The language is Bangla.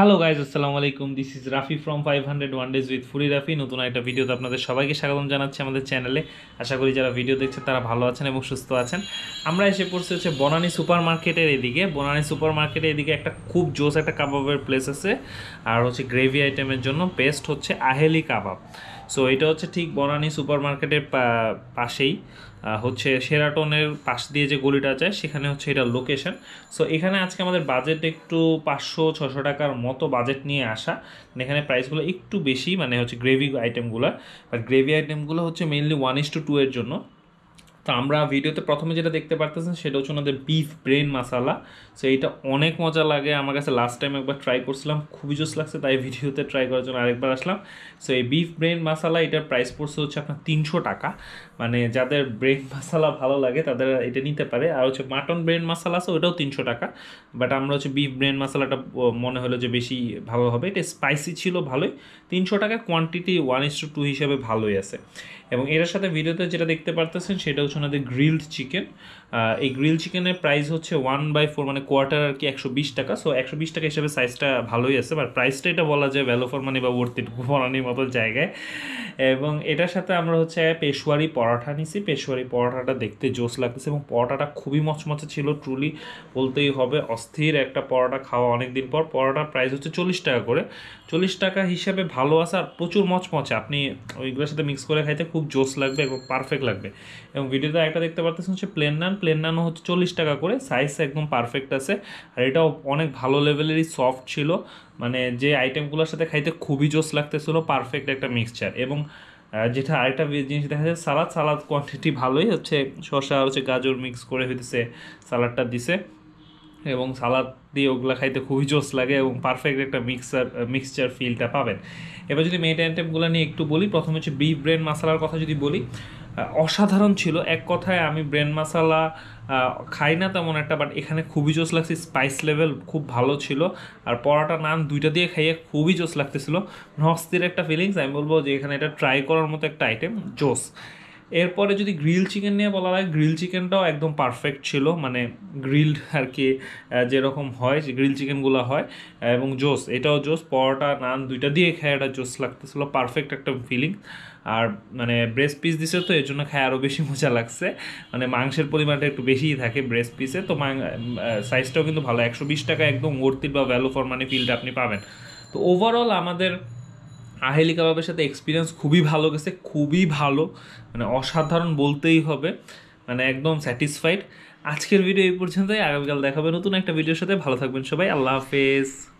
হ্যালো গাইজ, আসসালামু আলাইকুম। This is Rafi from 501 Days with Foodie Rafi। নতুন একটা ভিডিওতে আপনাদের সবাইকে স্বাগতম জানাচ্ছি আমাদের চ্যানেলে। আশা করি যারা ভিডিও দেখছেন তারা ভালো আছেন এবং সুস্থ আছেন। আমরা এসে পড়ছি হচ্ছে বনানী সুপার মার্কেটের এদিকে। বনানী সুপার মার্কেটের এদিকে একটা খুব জোস একটা কাবাবের প্লেস আছে, আর হচ্ছে গ্রেভি আইটেমের জন্য বেস্ট হচ্ছে আহেলি কাবাব। সো এটা হচ্ছে ঠিক বনানী সুপার মার্কেটের পাশেই, হচ্ছে শেরাটনের পাশ দিয়ে যে গলিটা যায় সেখানে হচ্ছে এটা লোকেশন। সো এখানে আজকে আমাদের বাজেট একটু 500-600 টাকার মতো বাজেট নিয়ে আসা। এখানে প্রাইসগুলো একটু বেশি, মানে হচ্ছে গ্রেভি আইটেমগুলো, বাট গ্রেভি আইটেমগুলো হচ্ছে মেইনলি 1:2 এর জন্য। তো আমরা ভিডিওতে প্রথমে যেটা দেখতে পারতেছেন সেটা হচ্ছে ওনাদের বিফ ব্রেন মশালা। সো এইটা অনেক মজা লাগে, আমার কাছে লাস্ট টাইম একবার ট্রাই করছিলাম, খুবই জোস লাগছে, তাই ভিডিওতে ট্রাই করার জন্য আরেকবার আসলাম। সো এই বিফ ব্রেন মশালা এটার প্রাইস পড়ছে হচ্ছে আপনার 300 টাকা। মানে যাদের ব্রেন মশালা ভালো লাগে তাদের এটা নিতে পারে। আর হচ্ছে মাটন ব্রেন মশালা আছে, ওটাও 300 টাকা, বাট আমরা হচ্ছে বিফ ব্রেন মশালাটা মনে হলো যে বেশি ভালো হবে। এটা স্পাইসি ছিল ভালোই, 300 টাকা, কোয়ান্টিটি 1:2 হিসাবে ভালোই আছে। এবং এটার সাথে ভিডিওতে যেটা দেখতে পারতেছেন সেটা হচ্ছে ওনাদের গ্রিলড চিকেন। এই গ্রিলড চিকেনের প্রাইস হচ্ছে 1/4, মানে কোয়ার্টার আর কি, 120 টাকা। সো 120 টাকা হিসাবে সাইজটা ভালোই আছে, বাট প্রাইসটা এটা বলা যায় ভ্যালু ফর মানি বা ওয়ার্থ ইট বনানির মতো জায়গায়। এবং এটার সাথে আমরা হচ্ছে পেশোয়ারি পরোটা নিছি। পেশোয়ারি পরোটাটা দেখতে জোস লাগতেছে এবং পরোটাটা খুবই মচমচে ছিল, ট্রুলি বলতেই হবে। অস্থির একটা পরোটা খাওয়া অনেকদিন পর। পরোটার প্রাইস হচ্ছে 40 টাকা করে, 40 টাকা হিসাবে ভালো আছে, আর প্রচুর মচমচে। আপনি ওইগুলোর সাথে মিক্স করে খাইতে খুব জোস লাগবে এবং পারফেক্ট লাগবে। এবং ভিডিওতে একটা দেখতে পারতেছেন হচ্ছে প্লেন নান। প্লেন নানও হচ্ছে 40 টাকা করে, সাইজ একদম পারফেক্ট আছে, আর এটাও অনেক ভালো লেভেলেরই সফট ছিল। মানে যে আইটেমগুলোর সাথে খাইতে খুবই জোস লাগতেছিল, পারফেক্ট একটা মিক্সচার। এবং যেটা আরেকটা জিনিস দেখা যায়, সালাদ, সালাদ কোয়ান্টিটি ভালোই হচ্ছে, শসা আর হচ্ছে গাজর মিক্স করে হইতেছে সালাডটা দিছে, এবং সালাদ দিয়ে ওগুলো খাইতে খুবই জোস লাগে এবং পারফেক্ট একটা মিক্সচার ফিলটা পাবেন। এবার যদি মেইন আইটেমগুলো নিয়ে একটু বলি, প্রথমে হচ্ছে বিফ ব্রেন মশালার কথা যদি বলি, অসাধারণ ছিল। এক কথায় আমি ব্রেন মশালা খাই না তেমন একটা, বাট এখানে খুবই জোস লাগছে, স্পাইস লেভেল খুব ভালো ছিল। আর পরোটা নান দুইটা দিয়ে খাইয়ে খুবই জোস লাগতেছিল, অস্থির একটা ফিলিংস। আমি বলবো যে এখানে এটা ট্রাই করার মতো একটা আইটেম, জোস। এরপরে যদি গ্রিল চিকেন নিয়ে বলা হয়, গ্রিল চিকেনটাও একদম পারফেক্ট ছিল। মানে গ্রিলড আর কি যেরকম হয়, যে গ্রিল চিকেনগুলো হয়, এবং জোস, এটাও জোস। পরোটা নান দুইটা দিয়ে খায় এটা জোস লাগতেছিল, পারফেক্ট একটা ফিলিং। আর মানে ব্রেস্ট পিস দিছে, তো এর জন্য খায় আরও বেশি মজা লাগছে। মানে মাংসের পরিমাণটা একটু বেশিই থাকে ব্রেস্ট পিসে, তো সাইজটাও কিন্তু ভালো। 120 টাকা একদম ওয়ার্থ ইট বা ভ্যালু ফর মানি ফিলটা আপনি পাবেন। তো ওভারঅল আমাদের আহেলি কাবাবের সাথে এক্সপিরিয়েন্স খুবই ভালো গেছে, খুবই ভালো, মানে অসাধারণ বলতেই হবে, মানে একদম স্যাটিসফাইড। আজকের ভিডিও এই পর্যন্তই, আগামীকাল দেখাবে নতুন একটা ভিডিওর সাথে। ভালো থাকবেন সবাই, আল্লাহ হাফেজ।